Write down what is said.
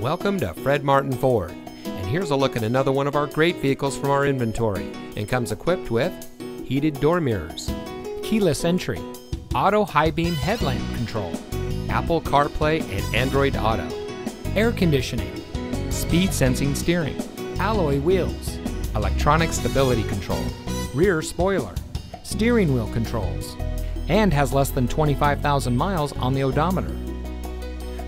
Welcome to Fred Martin Ford, and here's a look at another one of our great vehicles from our inventory, and comes equipped with heated door mirrors, keyless entry, auto high beam headlamp control, Apple CarPlay and Android Auto, air conditioning, speed sensing steering, alloy wheels, electronic stability control, rear spoiler, steering wheel controls, and has less than 25,000 miles on the odometer.